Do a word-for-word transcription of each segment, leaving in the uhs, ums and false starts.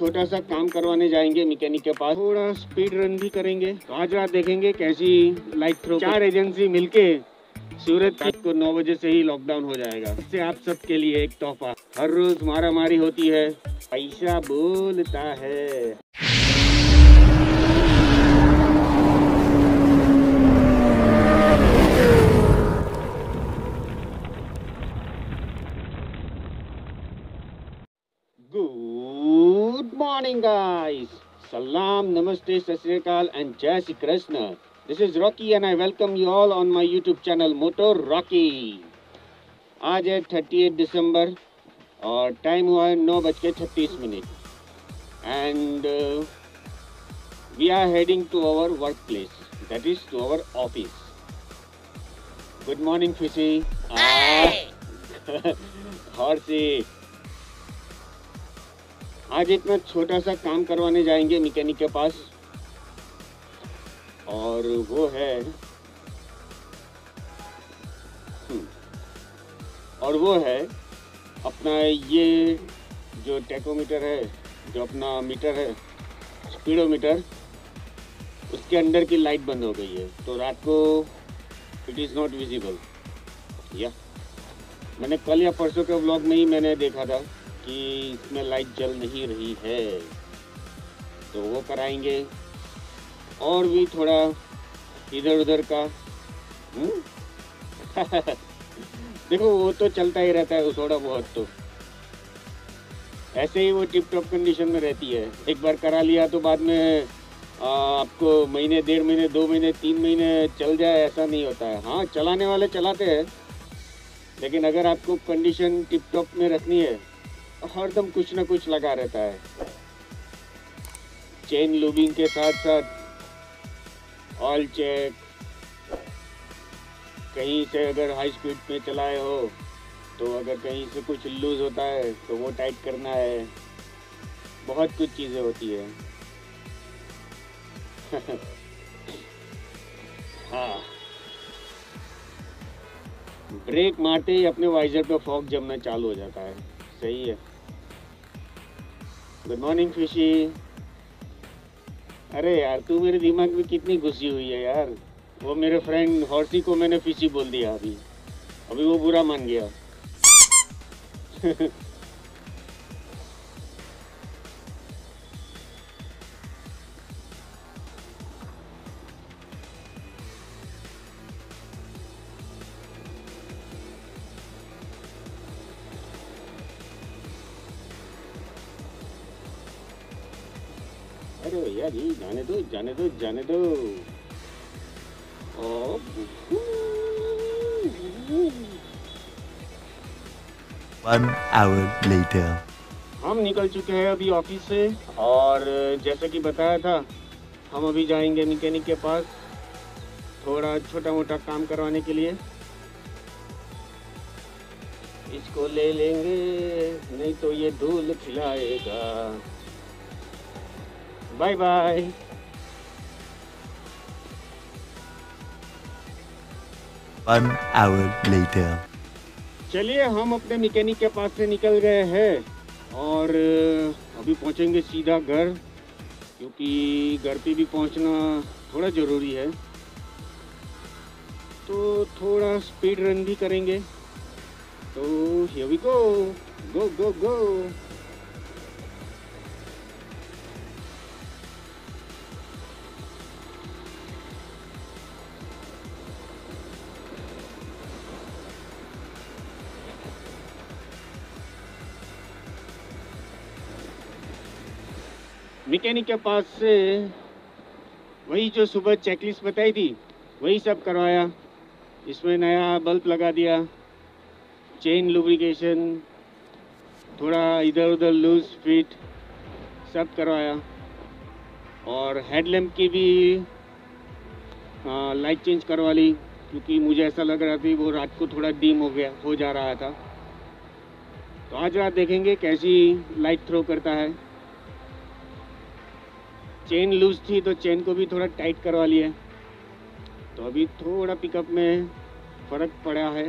छोटा सा काम करवाने जाएंगे मैकेनिक के पास, थोड़ा स्पीड रन भी करेंगे। तो आज रात देखेंगे कैसी लाइट थ्रो चार एजेंसी मिलके सूरत को नौ बजे से ही लॉकडाउन हो जाएगा। इससे आप सबके लिए एक तोहफा। हर रोज मारा मारी होती है, पैसा बोलता है। गुड मॉर्निंग गाइस, सलाम, नमस्ते, सत श्री अकाल एंड जय Shri Krishna. This is Rocky and I welcome you all on my YouTube channel motor Rocky. आज है अड़तीस दिसंबर और टाइम हुआ है नौ बज के छत्तीस minute and we are heading to our work place, that is to our office. Good morning fishy horsy. आज इतना छोटा सा काम करवाने जाएंगे मैकेनिक के पास और वो है और वो है अपना ये जो टैकोमीटर है, जो अपना मीटर है स्पीडोमीटर, उसके अंदर की लाइट बंद हो गई है तो रात को इट इज़ नॉट विजिबल। या मैंने कल या परसों के व्लॉग में ही मैंने देखा था कि इसमें लाइट जल नहीं रही है, तो वो कराएंगे। और भी थोड़ा इधर उधर का देखो वो तो चलता ही रहता है, थोड़ा बहुत तो ऐसे ही वो टिप टॉप कंडीशन में रहती है। एक बार करा लिया तो बाद में आपको महीने, डेढ़ महीने, दो महीने, तीन महीने चल जाए ऐसा नहीं होता है। हाँ, चलाने वाले चलाते हैं, लेकिन अगर आपको कंडीशन टिप टॉप में रखनी है, हरदम कुछ ना कुछ लगा रहता है। चेन लूबिंग के साथ साथ ऑयल चेक, कहीं से अगर हाई स्पीड पे चलाए हो तो अगर कहीं से कुछ लूज होता है तो वो टाइट करना है। बहुत कुछ चीज़ें होती है हाँ, ब्रेक मारते ही अपने वाइजर पे फॉग जमना चालू हो जाता है। सही है। Good morning fishy. अरे यार, तू मेरे दिमाग में कितनी घुसी हुई है यार। वो मेरे फ्रेंड हॉर्सी को मैंने फिशी बोल दिया, अभी अभी वो बुरा मान गया अरे यार, ये जाने दो जाने दो जाने दो। ओ One hour later. हम निकल चुके हैं अभी ऑफिस से और जैसे कि बताया था, हम अभी जाएंगे मैकेनिक के पास थोड़ा छोटा मोटा काम करवाने के लिए। इसको ले लेंगे, नहीं तो ये धूल खिलाएगा। Bye bye. One hour later. चलिए, हम अपने मैकेनिक के पास से निकल गए हैं और अभी पहुंचेंगे सीधा घर, क्योंकि घर पे भी पहुंचना थोड़ा ज़रूरी है। तो थोड़ा स्पीड रन भी करेंगे। तो here we go, go go go. Mechanic के पास से वही जो सुबह चेकलिस्ट बताई थी वही सब करवाया। इसमें नया बल्ब लगा दिया, चेन लुब्रिकेशन, थोड़ा इधर उधर लूज फिट सब करवाया। और हेडलैम्प की भी लाइट चेंज करवा ली, क्योंकि मुझे ऐसा लग रहा था वो रात को थोड़ा डिम हो गया हो जा रहा था। तो आज रात देखेंगे कैसी लाइट थ्रो करता है। चेन लूज थी तो चेन को भी थोड़ा टाइट करवा लिया, तो अभी थोड़ा पिकअप में फ़र्क पड़ा है।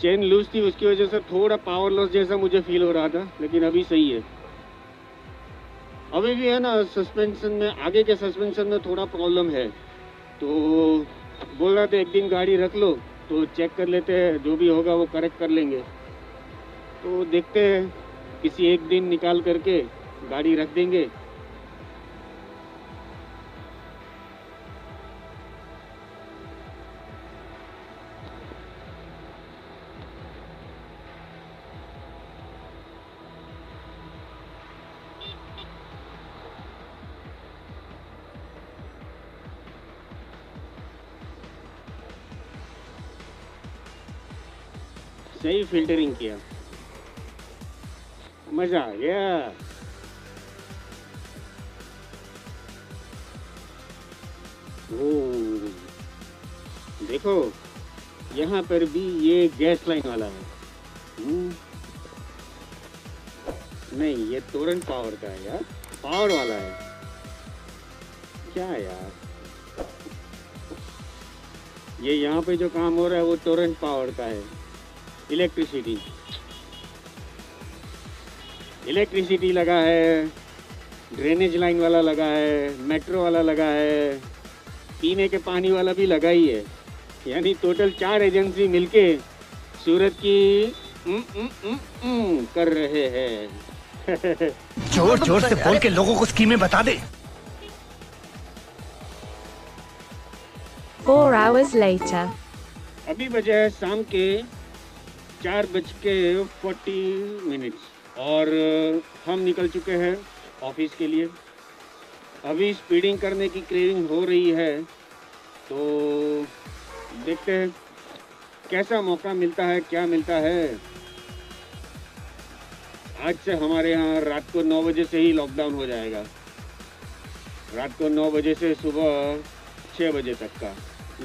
चेन लूज थी, उसकी वजह से थोड़ा पावर लॉस जैसा मुझे फील हो रहा था, लेकिन अभी सही है। अभी भी है ना सस्पेंशन में, आगे के सस्पेंशन में थोड़ा प्रॉब्लम है, तो बोल रहा था एक दिन गाड़ी रख लो तो चेक कर लेते हैं, जो भी होगा वो करेक्ट कर लेंगे। तो देखते हैं किसी एक दिन निकाल करके गाड़ी रख देंगे। सही फिल्टरिंग किया, मजा आ गया। ओ, देखो यहाँ पर भी ये गैस लाइन वाला है, नहीं ये टोरेंट पावर का है यार, पावर वाला है क्या यार। ये यहाँ पे जो काम हो रहा है वो टोरेंट पावर का है, इलेक्ट्रिसिटी इलेक्ट्रिसिटी लगा है, ड्रेनेज लाइन वाला लगा है, मेट्रो वाला लगा है, पीने के पानी वाला भी लगा ही है। यानी टोटल चार एजेंसी मिलके सूरत की न, न, न, न, कर रहे हैं। जोर जोर से बोल के लोगों को स्कीमें बता दे। Four hours later. अभी बजे है शाम के चार बज के फोर्टी मिनट्स और हम निकल चुके हैं ऑफिस के लिए। अभी स्पीडिंग करने की क्रेविंग हो रही है, तो देखते हैं कैसा मौका मिलता है, क्या मिलता है। आज से हमारे यहाँ रात को नौ बजे से ही लॉकडाउन हो जाएगा, रात को नौ बजे से सुबह छः बजे तक का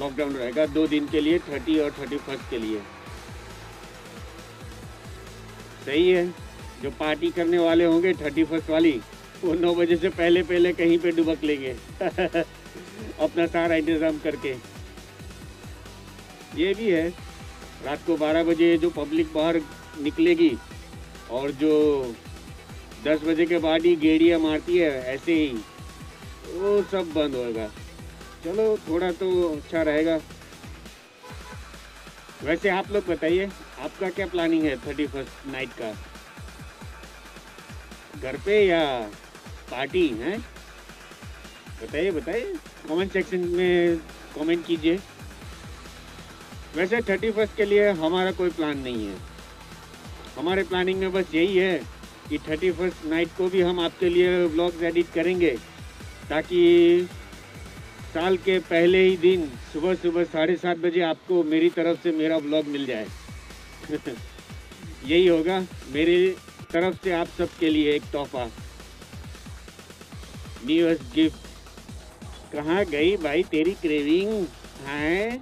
लॉकडाउन रहेगा, दो दिन के लिए, थर्टी और थर्टी फर्स्ट के लिए। सही है, जो पार्टी करने वाले होंगे थर्टी फर्स्ट वाली, वो नौ बजे से पहले पहले कहीं पे डुबक लेंगे अपना सारा इंतज़ाम करके। ये भी है, रात को बारह बजे जो पब्लिक बाहर निकलेगी और जो दस बजे के बाद ही गेड़ियाँ मारती है ऐसे ही, वो सब बंद होगा। चलो थोड़ा तो अच्छा रहेगा। वैसे आप लोग बताइए, आपका क्या प्लानिंग है थर्टी फर्स्ट नाइट का, घर पे या पार्टी है? बताइए बताइए, कमेंट सेक्शन में कमेंट कीजिए। वैसे थर्टी फर्स्ट के लिए हमारा कोई प्लान नहीं है, हमारे प्लानिंग में बस यही है कि थर्टी फर्स्ट नाइट को भी हम आपके लिए व्लॉग्स एडिट करेंगे, ताकि साल के पहले ही दिन सुबह सुबह साढ़े सात बजे आपको मेरी तरफ से मेरा व्लॉग मिल जाए यही होगा मेरे तरफ से आप सबके लिए एक तोहफा, न्यू ईयर गिफ्ट। कहाँ गई भाई तेरी क्रेविंग है,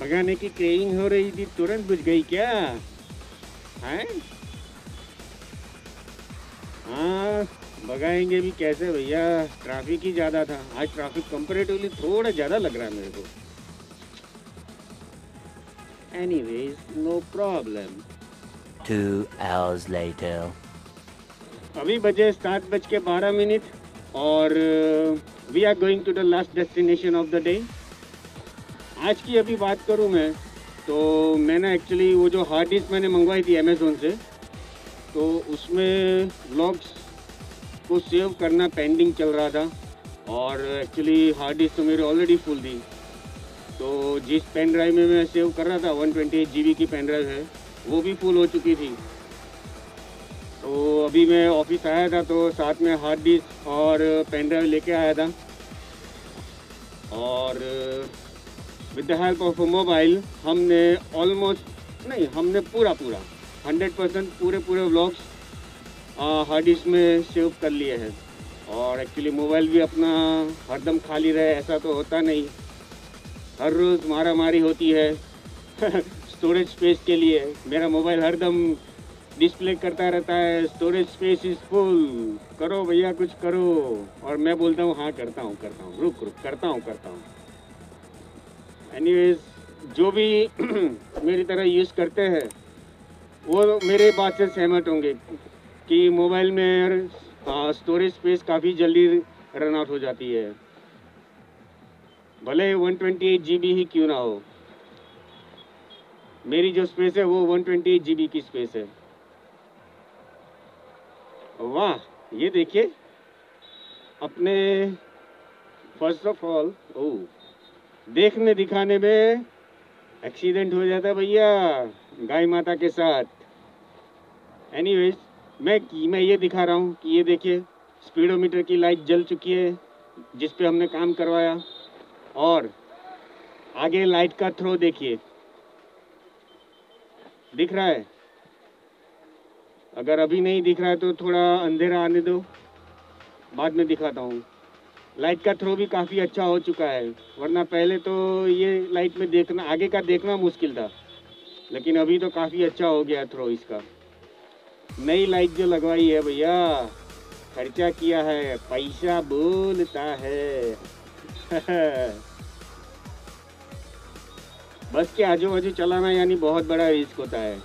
भगाने की क्रेविंग हो रही थी, तुरंत बुझ गई क्या है? हाँ भगाएंगे भी कैसे भैया, ट्रैफिक ही ज़्यादा था आज, ट्रैफिक कंपैरेटिवली थोड़ा ज़्यादा लग रहा है मेरे को। Anyways no problem. Two hours later. अभी बजे सात बज के बारह मिनट और we are going to the last destination of the day. आज की अभी बात करूँ मैं तो, मैंने एक्चुअली वो जो हार्ड डिस्क मैंने मंगवाई थी अमेज़ोन से, तो उसमें व्लॉग्स को सेव करना पेंडिंग चल रहा था, और एक्चुअली हार्ड डिस्क तो मेरी ऑलरेडी फुल थी। तो जिस पेन ड्राइव में मैं सेव कर रहा था वन ट्वेंटी एट जी बी की पेन ड्राइव है, वो भी फुल हो चुकी थी। तो अभी मैं ऑफिस आया था तो साथ में हार्ड डिस्क और पेन ड्राइव लेके आया था, और with the help of mobile हमने ऑलमोस्ट नहीं हमने पूरा पूरा हंड्रेड परसेंट पूरे पूरे व्लॉग्स हार्ड डिस्क में सेव कर लिए हैं। और एक्चुअली मोबाइल भी अपना हरदम खाली रहे ऐसा तो होता नहीं, हर रोज़ मारा मारी होती है स्टोरेज स्पेस के लिए। मेरा मोबाइल हरदम डिस्प्ले करता रहता है स्टोरेज स्पेस इज फुल, करो भैया कुछ करो, और मैं बोलता हूँ हाँ करता हूँ करता हूँ, रुक रुक करता हूँ करता हूँ। एनीवेज जो भी मेरी तरह यूज़ करते हैं वो मेरे बात से सहमत होंगे कि मोबाइल में स्टोरेज स्पेस काफ़ी जल्दी रन आउट हो जाती है, भले एक सौ अट्ठाईस जीबी ही क्यों ना हो। मेरी जो स्पेस है वो एक सौ अट्ठाईस जीबी की स्पेस है। वाह, ये देखिए अपने फर्स्ट ऑफ ऑल ओ देखने दिखाने में एक्सीडेंट हो जाता है भैया गाय माता के साथ। एनीवेज मैं मैं ये दिखा रहा हूँ कि ये देखिए स्पीडोमीटर की लाइट जल चुकी है जिस पे हमने काम करवाया, और आगे लाइट का थ्रो देखिए दिख रहा है। अगर अभी नहीं दिख रहा है तो थोड़ा अंधेरा आने दो, बाद में दिखाता हूँ। लाइट का थ्रो भी काफ़ी अच्छा हो चुका है, वरना पहले तो ये लाइट में देखना आगे का देखना मुश्किल था, लेकिन अभी तो काफ़ी अच्छा हो गया थ्रो इसका। नई लाइट जो लगवाई है भैया, खर्चा किया है, पैसा बोलता है। बस के आजू बाजू चलाना यानी बहुत बड़ा रिस्क होता है,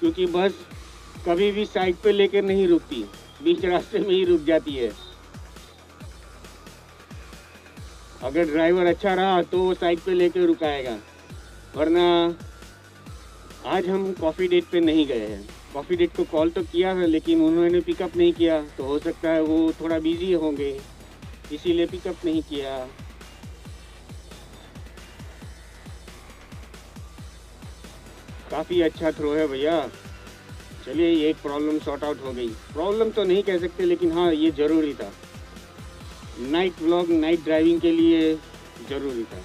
क्योंकि बस कभी भी साइड पे लेकर नहीं रुकती, बीच रास्ते में ही रुक जाती है। अगर ड्राइवर अच्छा रहा तो वो साइड पे लेकर रुकाएगा, वरना आज हम कॉफ़ी डेट पे नहीं गए हैं। कॉफ़ी डेट को कॉल तो किया है लेकिन उन्होंने पिकअप नहीं किया, तो हो सकता है वो थोड़ा बिजी होंगे इसीलिए पिकअप नहीं किया। काफ़ी अच्छा थ्रो है भैया। चलिए ये एक प्रॉब्लम सॉर्ट आउट हो गई, प्रॉब्लम तो नहीं कह सकते लेकिन हाँ ये ज़रूरी था, नाइट व्लॉग नाइट ड्राइविंग के लिए ज़रूरी था,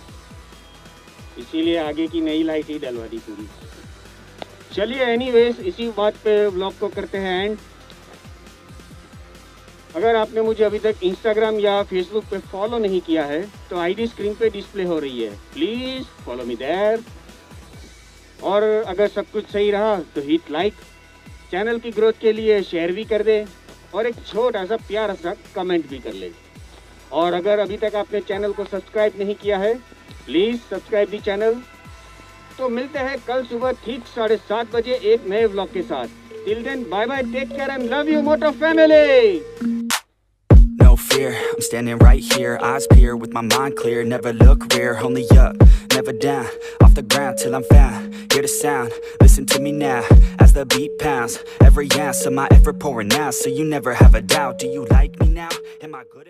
इसीलिए आगे की नई लाइट ही डलवा दी पूरी। चलिए एनीवेज इसी बात पे व्लॉग को करते हैं एंड। अगर आपने मुझे अभी तक इंस्टाग्राम या फेसबुक पे फॉलो नहीं किया है तो आईडी स्क्रीन पे डिस्प्ले हो रही है, प्लीज़ फॉलो मी देयर। और अगर सब कुछ सही रहा तो हिट लाइक, चैनल की ग्रोथ के लिए शेयर भी कर दे और एक छोटा सा प्यारा सा कमेंट भी कर ले। और अगर अभी तक आपने चैनल को सब्सक्राइब नहीं किया है प्लीज़ सब्सक्राइब दी चैनल। तो मिलते हैं कल सुबह ठीक साढ़े सात बजे एक नए व्लॉग के साथ। Till then bye bye, take care and love you moto family. No fear, I'm standing right here, eyes peer with my mind clear, never look rear, only up, never down, off the ground till I'm found, hear the sound, listen to me now, as the beat pounds, every ounce of my effort pouring out, so you never have a doubt, do you like me now, am I good at